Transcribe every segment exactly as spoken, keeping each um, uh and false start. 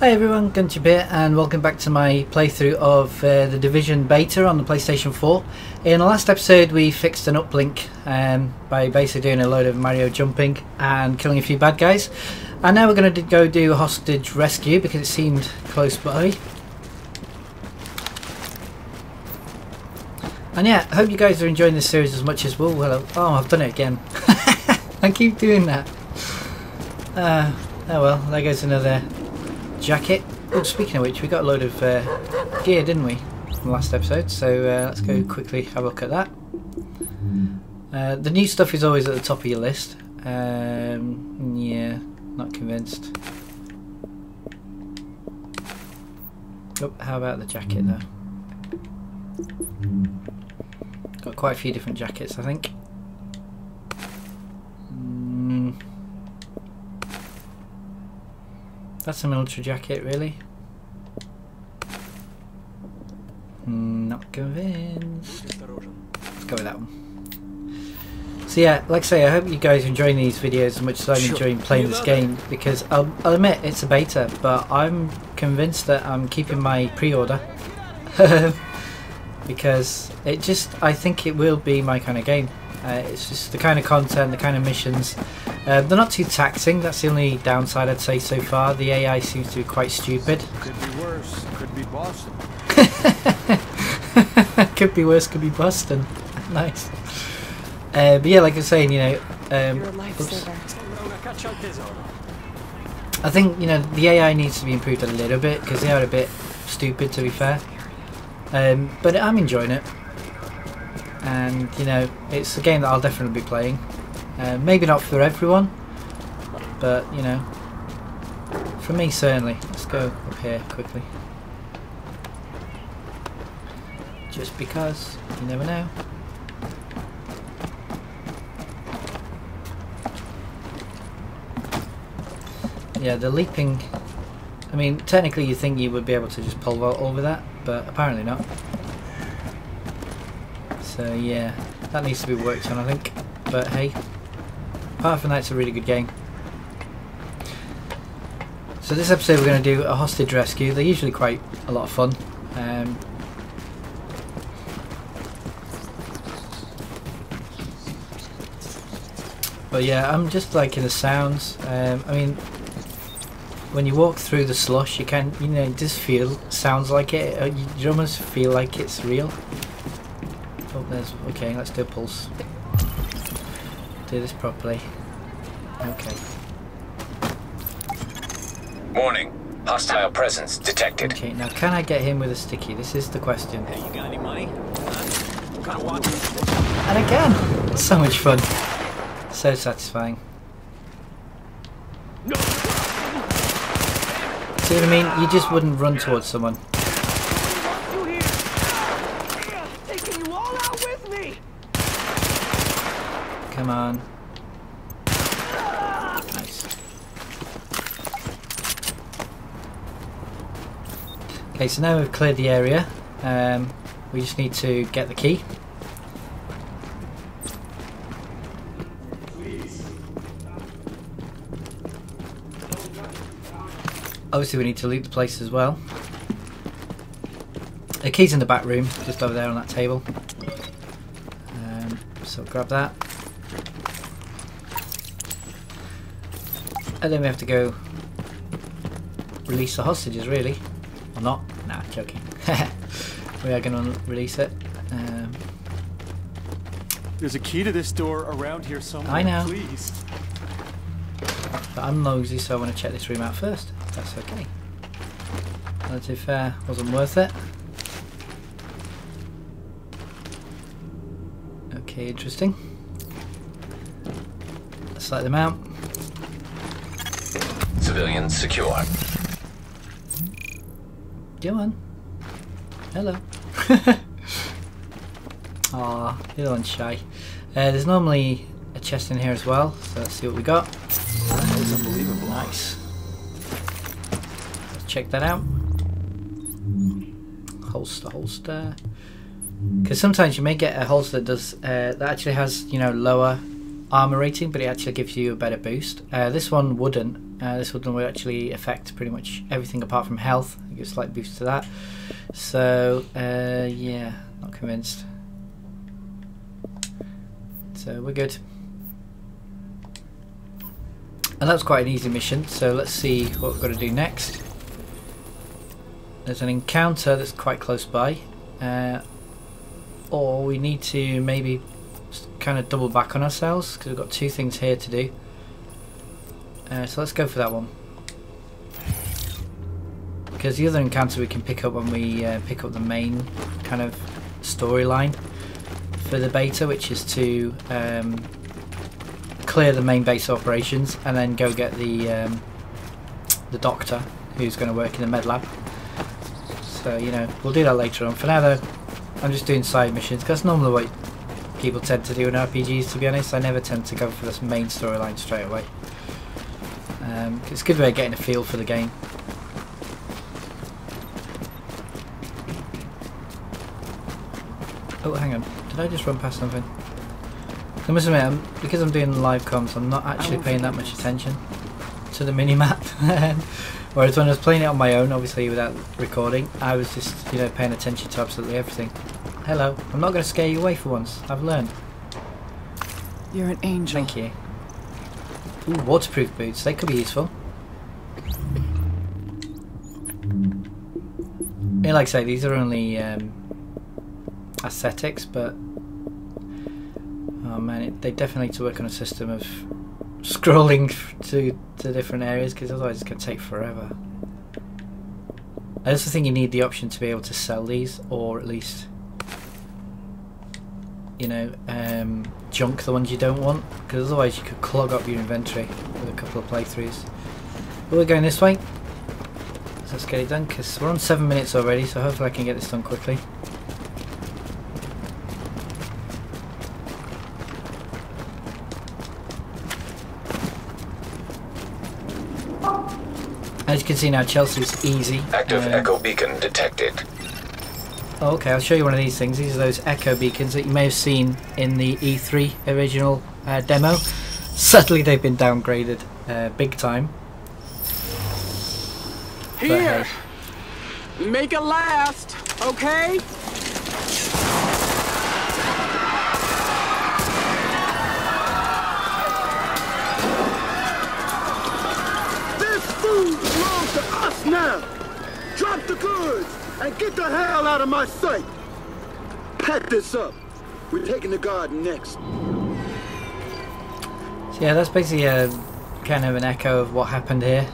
Hi everyone, GunchaBeer, and welcome back to my playthrough of uh, The Division beta on the PlayStation four. In the last episode we fixed an uplink um, by basically doing a load of Mario jumping and killing a few bad guys. And now we're going to go do a hostage rescue because it seemed close by. And yeah, I hope you guys are enjoying this series as much as we'll. Well, oh, I've done it again. I keep doing that. Uh, oh well, there goes another jacket. Oh, speaking of which, we got a load of uh, gear, didn't we, from the last episode? So uh, let's go quickly have a look at that. Uh, the new stuff is always at the top of your list. Um, yeah, not convinced. Oh, how about the jacket though? Got quite a few different jackets, I think. That's a military jacket, really. Not convinced. Let's go with that one. So yeah, like I say, I hope you guys are enjoying these videos as much as I'm sure. enjoying playing this game, because I'll, I'll admit it's a beta, but I'm convinced that I'm keeping my pre-order because it just, I think it will be my kind of game. Uh, it's just the kind of content, the kind of missions. Uh, they're not too taxing, that's the only downside I'd say so far. The A I seems to be quite stupid. Could be worse, could be Boston. Could be worse, could be Boston. Nice. Uh, but yeah, like I was saying, you know... Um, oops. I think, you know, the A I needs to be improved a little bit, because they are a bit stupid, to be fair. Um, but I'm enjoying it. And, you know, it's a game that I'll definitely be playing. Uh, maybe not for everyone, but, you know, for me certainly. Let's go up here quickly. Just because, you never know. Yeah, the leaping... I mean, technically you think you would be able to just pole vault over that, but apparently not. So yeah, that needs to be worked on, I think. But hey, apart from that, it's a really good game. So this episode we're going to do a hostage rescue. They're usually quite a lot of fun. Um, but yeah, I'm just liking the sounds. Um, I mean, when you walk through the slush, you can, you know, it just feel sounds like it. You almost feel like it's real. Oh, there's, okay, let's do a pulse. Do this properly. Okay. Warning. Hostile presence detected. Okay, now can I get him with a sticky? This is the question. Hey, you got any money? Uh, gotta watch. And again! So much fun. So satisfying. No. See what I mean? You just wouldn't run towards someone. Come on. Nice. Okay, so now we've cleared the area. Um, we just need to get the key. Obviously we need to loot the place as well. The key's in the back room, just over there on that table. Um, so grab that. And then we have to go release the hostages, really. Or not. Nah, joking. We are going to release it. Um, There's a key to this door around here somewhere. I know. Please. But I'm nosy, so I want to check this room out first. That's okay. Relative fair uh, wasn't worth it. Okay, interesting. Let's light them out. Civilian secure. Go on. Hello. Aw, the other one's shy. Uh, there's normally a chest in here as well, so let's see what we got. That is unbelievable. Nice. Let's check that out. Holster, holster. Because sometimes you may get a holster that does uh, that actually has, you know, lower armor rating, but it actually gives you a better boost. Uh, this one wouldn't. Uh, this one will actually affect pretty much everything apart from health. I give a slight boost to that. So uh, yeah, not convinced. So we're good. And that was quite an easy mission, so let's see what we've got to do next. There's an encounter that's quite close by, uh, or we need to maybe kind of double back on ourselves because we've got two things here to do. Uh, so let's go for that one, because the other encounter we can pick up when we uh, pick up the main kind of storyline for the beta, which is to um, clear the main base operations and then go get the um, the doctor who's going to work in the med lab. So you know, we'll do that later on. For now though, I'm just doing side missions because that's normally what people tend to do in R P Gs, to be honest. I never tend to go for this main storyline straight away. Um, it's a good way of getting a feel for the game. Oh hang on, did I just run past something? I must admit, I'm, because I'm doing live comms, I'm not actually paying that much attention to the minimap. Whereas when I was playing it on my own, obviously without recording, I was just, you know, paying attention to absolutely everything. Hello, I'm not going to scare you away for once. I've learned. You're an angel. Thank you. Ooh, waterproof boots. They could be useful. Yeah, like I say, these are only um, aesthetics, but. Oh man, it, they definitely need to work on a system of scrolling to, to different areas, because otherwise it's going to take forever. I also think you need the option to be able to sell these, or at least, you know, um, junk the ones you don't want, because otherwise you could clog up your inventory with a couple of playthroughs. But we're going this way, so let's get it done, because we're on seven minutes already, so hopefully I can get this done quickly. As you can see now, Chelsea's easy. Active um, echo beacon detected. Oh, okay, I'll show you one of these things. These are those echo beacons that you may have seen in the E three original uh, demo. Sadly, they've been downgraded uh, big time. Here! But, hey. Make it last, okay? To us now! Drop the goods and get the hell out of my sight! Pack this up! We're taking the garden next. So yeah, that's basically a kind of an echo of what happened here.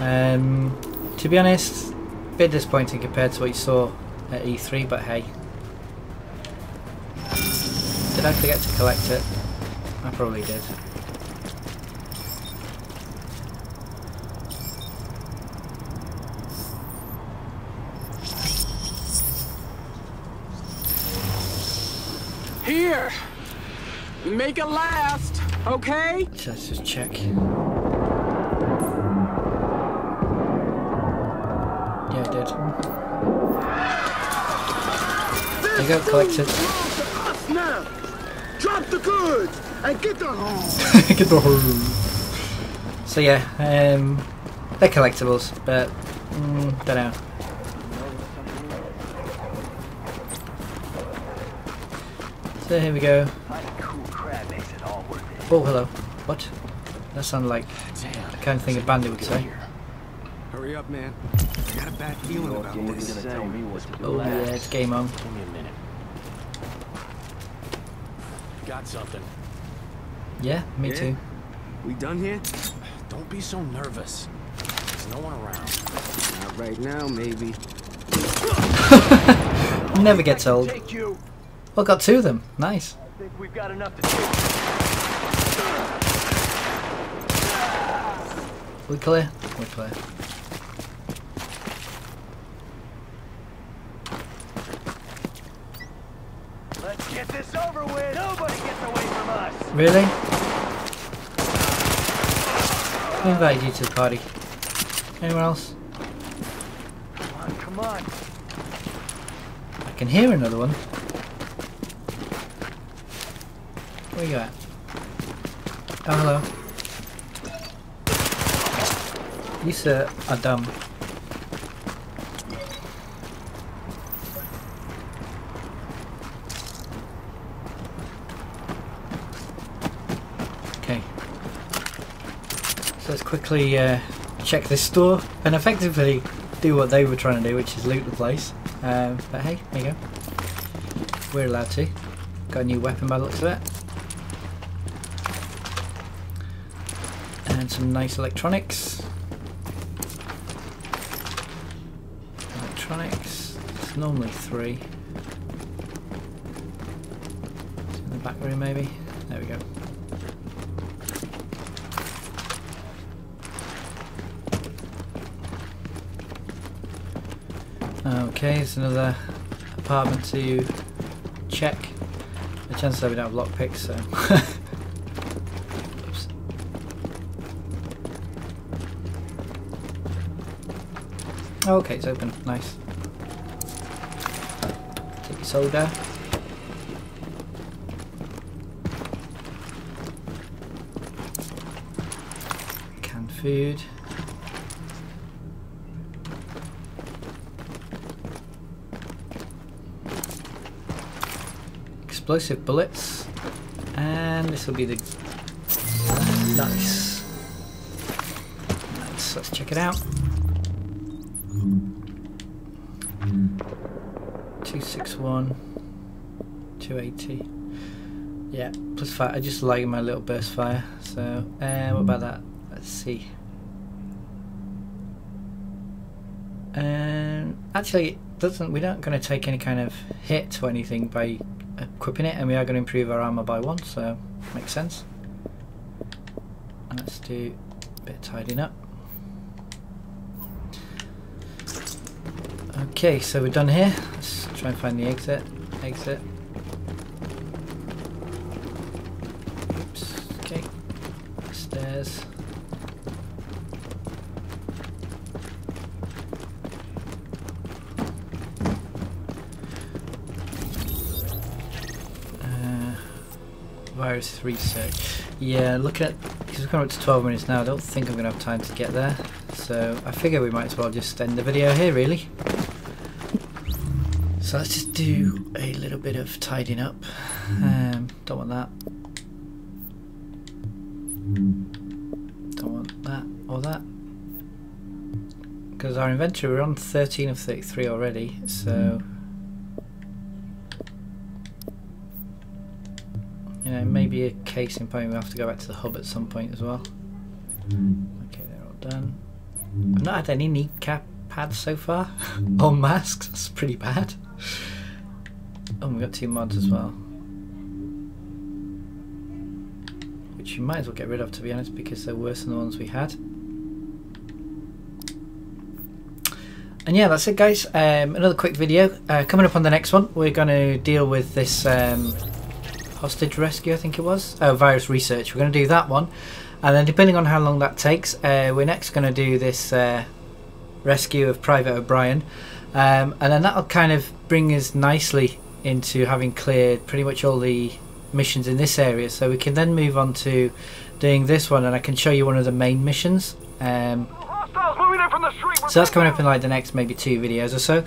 Um, to be honest, a bit disappointing compared to what you saw at E three, but hey. Did I forget to collect it? I probably did. Here, make it last, okay? Let's just check. Yeah, I did. There you go, collected. Drop the goods and get the home. Get the home. So yeah, um, they're collectibles, but mm, don't know. So here we go. Oh, hello. What? That sounded like the kind of thing a bandit would say. Hurry up, man. I got a bad feeling about this. Oh, yeah, it's game on. Give me a minute. Got something. Yeah, me too. We done here? Don't be so nervous. There's no one around. Not right now, maybe. Never gets old. Well, got two of them. Nice. I think we've got enough to do. We clear? We clear. Let's get this over with. Nobody gets away from us. Really? Who invited you to the party? Anyone else? Come on, come on. I can hear another one. Where you at? Oh, hello. These uh, are dumb. Okay. So let's quickly uh, check this store and effectively do what they were trying to do, which is loot the place. Um, but hey, there you go. We're allowed to. Got a new weapon by the looks of it. And some nice electronics. Electronics. It's normally three. It's in the back room maybe. There we go. Okay, it's another apartment to check. The chances are we don't have lockpicks, so. Oops. Oh, okay, it's open. Nice. Take your soda. Canned food. Explosive bullets, and this will be the nice. Nice. Let's check it out. two sixty-one, two eighty. Yeah, plus fire. I just like my little burst fire. So, uh, what about that? Let's see. And um, actually, it doesn't. We're not going to take any kind of hit or anything by equipping it, and we are going to improve our armor by one, so makes sense. And let's do a bit of tidying up. Okay, so we're done here. Let's try and find the exit. Exit. Oops. Okay. Stairs. Virus research. Yeah, looking at, because we've gone up to twelve minutes now, I don't think I'm going to have time to get there. So I figure we might as well just end the video here, really. So let's just do a little bit of tidying up. Um, don't want that. Don't want that or that. Because our inventory, we're on thirteen of thirty-three already, so. Maybe a case in point, we'll have to go back to the hub at some point as well. Okay, they're all done. I've not had any kneecap pads so far. Or masks, that's pretty bad. Oh, we've got two mods as well. Which you might as well get rid of, to be honest, because they're worse than the ones we had. And yeah, that's it, guys. Um, another quick video. Uh, coming up on the next one, we're going to deal with this. Um, Hostage rescue, I think it was. Oh, virus research. We're going to do that one, and then depending on how long that takes, uh, we're next going to do this uh, rescue of Private O'Brien, um, and then that'll kind of bring us nicely into having cleared pretty much all the missions in this area. So we can then move on to doing this one, and I can show you one of the main missions. Um, So that's coming up in like the next maybe two videos or so.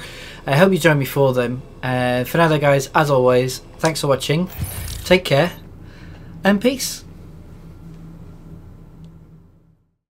I hope you join me for them. Uh, for now though, guys, as always, thanks for watching, take care, and peace.